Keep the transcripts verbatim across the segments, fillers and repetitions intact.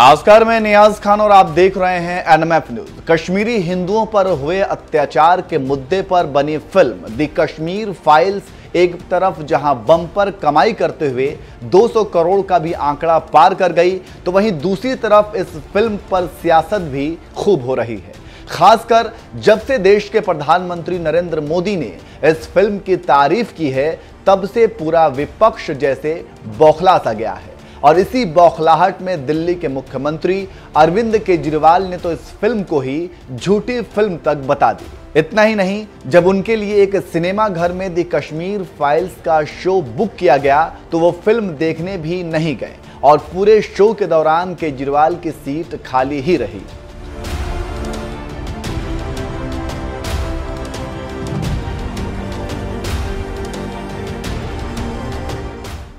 नमस्कार, मैं नियाज खान और आप देख रहे हैं N M F news. Kashmiri हिंदुओं पर हुए अत्याचार के मुद्दे पर बनी फिल्म द कश्मीर फाइल्स एक तरफ जहां बम्पर कमाई करते हुए दो सौ करोड़ का भी आंकड़ा पार कर गई, तो वहीं दूसरी तरफ इस फिल्म पर सियासत भी खूब हो रही है। खासकर जब से देश के प्रधानमंत्री नरेंद्र मोदी ने इस फिल्म की तारीफ की है, तब से पूरा विपक्ष जैसे बौखला सा गया है। और इसी बौखलाहट में दिल्ली के मुख्यमंत्री अरविंद केजरीवाल ने तो इस फिल्म को ही झूठी फिल्म तक बता दी। इतना ही नहीं, जब उनके लिए एक सिनेमा घर में द कश्मीर फाइल्स का शो बुक किया गया तो वो फिल्म देखने भी नहीं गए और पूरे शो के दौरान केजरीवाल की सीट खाली ही रही।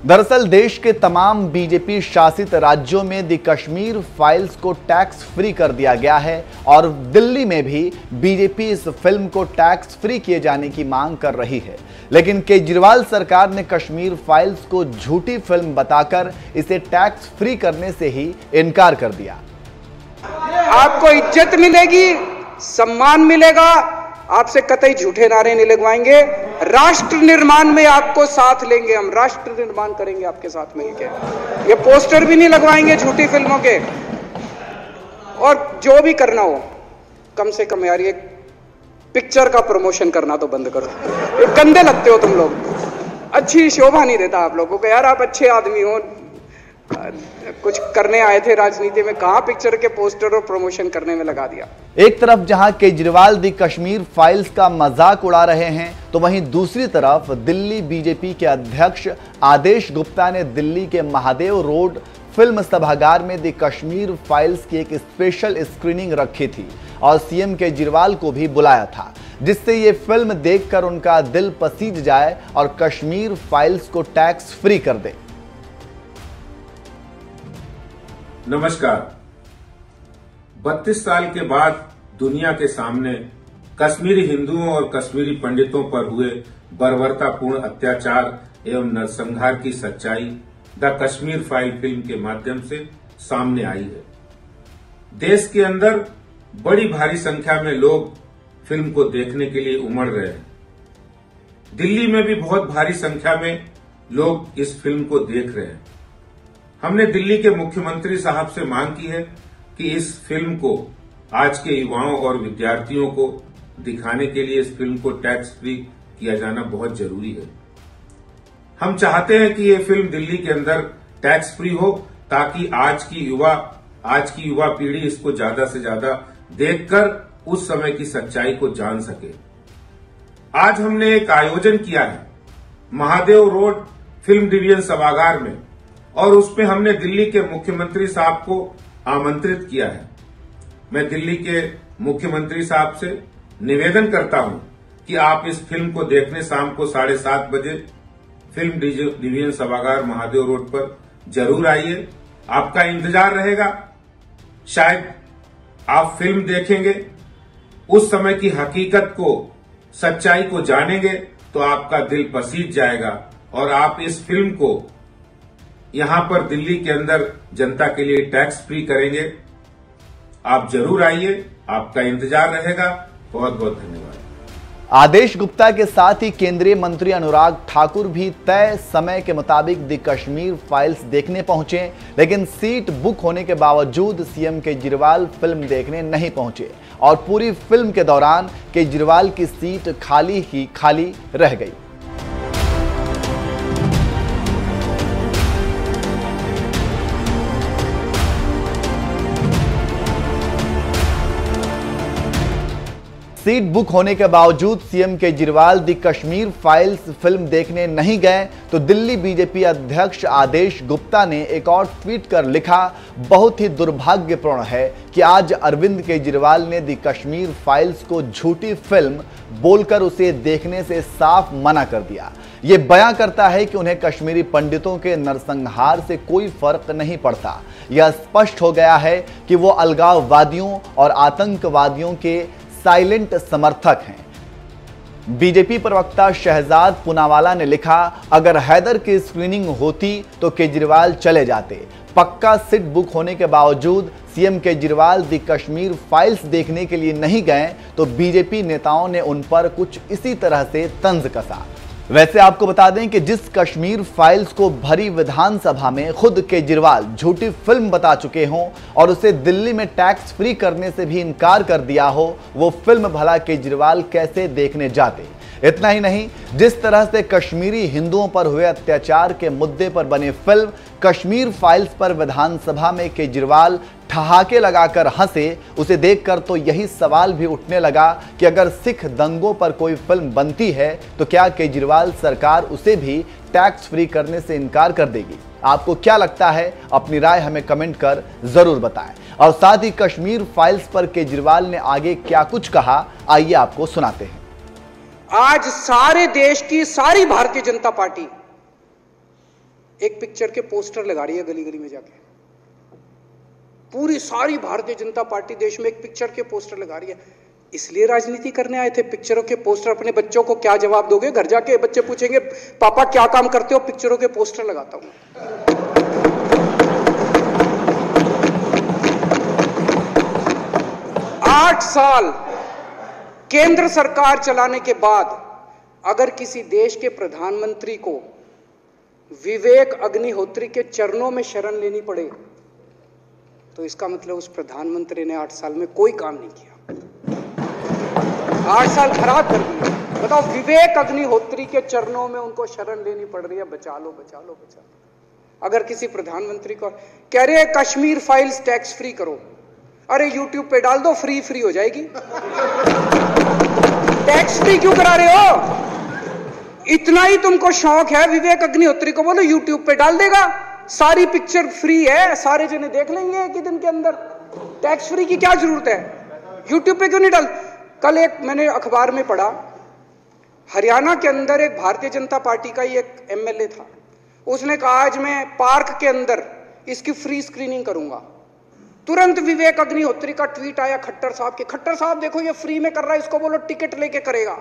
दरअसल देश के तमाम बीजेपी शासित राज्यों में द कश्मीर फाइल्स को टैक्स फ्री कर दिया गया है और दिल्ली में भी बीजेपी इस फिल्म को टैक्स फ्री किए जाने की मांग कर रही है। लेकिन केजरीवाल सरकार ने कश्मीर फाइल्स को झूठी फिल्म बताकर इसे टैक्स फ्री करने से ही इनकार कर दिया। आपको इज्जत मिलेगी, सम्मान मिलेगा, आपसे कतई झूठे नारे नहीं लगवाएंगे, राष्ट्र निर्माण में आपको साथ लेंगे, हम राष्ट्र निर्माण करेंगे आपके साथ मिलकर, ये पोस्टर भी नहीं लगवाएंगे झूठी फिल्मों के, और जो भी करना हो कम से कम यार ये पिक्चर का प्रमोशन करना तो बंद करो, ये गंदे लगते हो तुम लोग, अच्छी शोभा नहीं देता आप लोगों को यार, आप अच्छे आदमी हो, कुछ करने आए थे राजनीति में, कहां पिक्चर के पोस्टर और प्रमोशन करने में लगा दिया। एक तरफ जहां केजरीवाल द कश्मीर फाइल्स का मजाक उड़ा रहे हैं, तो वहीं दूसरी तरफ दिल्ली बीजेपी के अध्यक्ष आदेश गुप्ता ने दिल्ली के महादेव रोड फिल्म सभागार में द कश्मीर फाइल्स की एक स्पेशल स्क्रीनिंग रखी थी और सीएम केजरीवाल को भी बुलाया था, जिससे ये फिल्म देखकर उनका दिल पसीज जाए और कश्मीर फाइल्स को टैक्स फ्री कर दे। नमस्कार। बत्तीस साल के बाद दुनिया के सामने कश्मीरी हिंदुओं और कश्मीरी पंडितों पर हुए बर्बरतापूर्ण अत्याचार एवं नरसंहार की सच्चाई द कश्मीर फाइल फिल्म के माध्यम से सामने आई है। देश के अंदर बड़ी भारी संख्या में लोग फिल्म को देखने के लिए उमड़ रहे हैं। दिल्ली में भी बहुत भारी संख्या में लोग इस फिल्म को देख रहे हैं। हमने दिल्ली के मुख्यमंत्री साहब से मांग की है कि इस फिल्म को आज के युवाओं और विद्यार्थियों को दिखाने के लिए इस फिल्म को टैक्स फ्री किया जाना बहुत जरूरी है। हम चाहते हैं कि ये फिल्म दिल्ली के अंदर टैक्स फ्री हो, ताकि आज की युवा आज की युवा पीढ़ी इसको ज्यादा से ज्यादा देखकर उस समय की सच्चाई को जान सके। आज हमने एक आयोजन किया है महादेव रोड फिल्म डिवीजन सभागार में, और उसमें हमने दिल्ली के मुख्यमंत्री साहब को आमंत्रित किया है। मैं दिल्ली के मुख्यमंत्री साहब से निवेदन करता हूं कि आप इस फिल्म को देखने शाम को साढ़े सात बजे फिल्म डिवीजन सभागार महादेव रोड पर जरूर आइए। आपका इंतजार रहेगा, शायद आप फिल्म देखेंगे, उस समय की हकीकत को सच्चाई को जानेंगे तो आपका दिल पसीज जाएगा और आप इस फिल्म को यहाँ पर दिल्ली के अंदर जनता के लिए टैक्स फ्री करेंगे। आप जरूर आइए, आपका इंतजार रहेगा। बहुत बहुत धन्यवाद। आदेश गुप्ता के साथ ही केंद्रीय मंत्री अनुराग ठाकुर भी तय समय के मुताबिक द कश्मीर फाइल्स देखने पहुंचे, लेकिन सीट बुक होने के बावजूद सीएम केजरीवाल फिल्म देखने नहीं पहुंचे और पूरी फिल्म के दौरान केजरीवाल की सीट खाली ही खाली रह गई। सीट बुक होने के बावजूद CM Kejriwal the Kashmir files film देखने नहीं गए, तो दिल्ली बीजेपी अध्यक्ष आदेश गुप्ता ने एक और ट्वीट कर लिखा, बहुत ही दुर्भाग्यपूर्ण है कि आज अरविंद केजरीवाल ने द कश्मीर फाइल्स को झूठी फिल्म बोलकर उसे देखने से साफ मना कर दिया। ये बयां करता है कि उन्हें कश्मीरी पंडितों के नरसंहार से कोई फर्क नहीं पड़ता। यह स्पष्ट हो गया है कि वो अलगाववादियों और आतंकवादियों के साइलेंट समर्थक हैं। बीजेपी प्रवक्ता शहजाद पूनावाला ने लिखा, अगर हैदर की स्क्रीनिंग होती तो केजरीवाल चले जाते, पक्का सीट बुक होने के बावजूद CM Kejriwal the Kashmir files देखने के लिए नहीं गए तो बीजेपी नेताओं ने उन पर कुछ इसी तरह से तंज कसा। वैसे आपको बता दें कि जिस कश्मीर फाइल्स को भरी विधानसभा में खुद केजरीवाल झूठी फिल्म बता चुके हों और उसे दिल्ली में टैक्स फ्री करने से भी इनकार कर दिया हो, वो फिल्म भला केजरीवाल कैसे देखने जाते। इतना ही नहीं, जिस तरह से कश्मीरी हिंदुओं पर हुए अत्याचार के मुद्दे पर बने फिल्म कश्मीर फाइल्स पर विधानसभा में केजरीवाल ठहाके लगाकर हंसे, उसे देखकर तो यही सवाल भी उठने लगा कि अगर सिख दंगों पर कोई फिल्म बनती है तो क्या केजरीवाल सरकार उसे भी टैक्स फ्री करने से इनकार कर देगी। आपको क्या लगता है, अपनी राय हमें कमेंट कर जरूर बताएं। और साथ ही कश्मीर फाइल्स पर केजरीवाल ने आगे क्या कुछ कहा, आइए आपको सुनाते हैं। आज सारे देश की सारी भारतीय जनता पार्टी एक पिक्चर के पोस्टर लगा रही है गली गली में जाके। पूरी सारी भारतीय जनता पार्टी देश में एक पिक्चर के पोस्टर लगा रही है। इसलिए राजनीति करने आए थे पिक्चरों के पोस्टर। अपने बच्चों को क्या जवाब दोगे? घर जाके बच्चे पूछेंगे पापा क्या काम करते हो? पिक्चरों के पोस्टर लगाता हूं। आठ साल केंद्र सरकार चलाने के बाद अगर किसी देश के प्रधानमंत्री को विवेक अग्निहोत्री के चरणों में शरण लेनी पड़े तो इसका मतलब उस प्रधानमंत्री ने आठ साल में कोई काम नहीं किया, आठ साल खराब कर दिए। बताओ, विवेक अग्निहोत्री के चरणों में उनको शरण लेनी पड़ रही है, बचा लो बचा लो बचा लो। अगर किसी प्रधानमंत्री को कह रहे कश्मीर फाइल्स टैक्स फ्री करो, अरे यूट्यूब पे डाल दो, फ्री फ्री हो जाएगी। टैक्स फ्री क्यों करा रहे हो? इतना ही तुमको शौक है, विवेक अग्निहोत्री को बोलो यूट्यूब पे डाल देगा, सारी पिक्चर फ्री है, सारे जने देख लेंगे एक ही दिन के अंदर। टैक्स फ्री की क्या जरूरत है? यूट्यूब पे क्यों नहीं डाल? कल एक मैंने अखबार में पढ़ा, हरियाणा के अंदर एक भारतीय जनता पार्टी का ही एक एमएलए था, उसने कहा आज मैं पार्क के अंदर इसकी फ्री स्क्रीनिंग करूंगा। तुरंत विवेक अग्निहोत्री का ट्वीट आया खट्टर साहब के, खट्टर साहब देखो ये फ्री में कर रहा है, इसको बोलो टिकट लेके करेगा।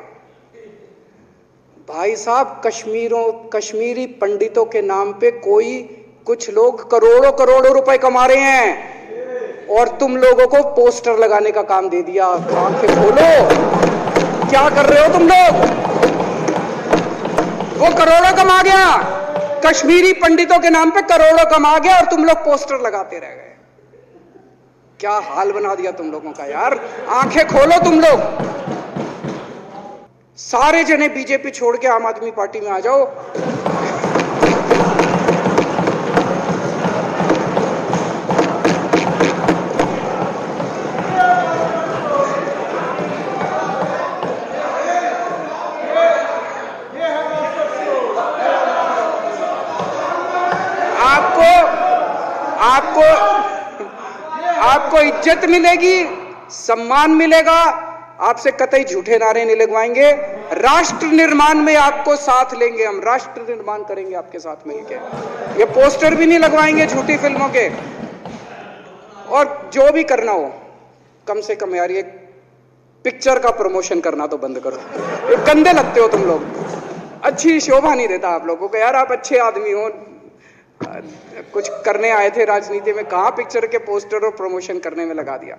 भाई साहब, कश्मीरों कश्मीरी पंडितों के नाम पे कोई कुछ लोग करोड़ों करोड़ों रुपए कमा रहे हैं और तुम लोगों को पोस्टर लगाने का काम दे दिया। आंखें खोलो, क्या कर रहे हो तुम लोग? वो करोड़ों कमा गया, कश्मीरी पंडितों के नाम पे करोड़ों कमा गया और तुम लोग पोस्टर लगाते रह गए। क्या हाल बना दिया तुम लोगों का यार, आंखें खोलो तुम लोग। सारे जने बीजेपी छोड़ के आम आदमी पार्टी में आ जाओ। आपको आपको आपको इज्जत मिलेगी, सम्मान मिलेगा, आपसे कतई झूठे नारे नहीं लगवाएंगे। राष्ट्र निर्माण में आपको साथ लेंगे हम, राष्ट्र निर्माण करेंगे आपके साथ मिलकर। ये पोस्टर भी नहीं लगवाएंगे झूठी फिल्मों के। और जो भी करना हो, कम से कम यार ये पिक्चर का प्रमोशन करना तो बंद करो, ये गंदे लगते हो तुम लोग, अच्छी शोभा नहीं देता आप लोगों को। यार आप अच्छे आदमी हो, कुछ करने आए थे राजनीति में, कहाँ पिक्चर के पोस्टर और प्रमोशन करने में लगा दिया।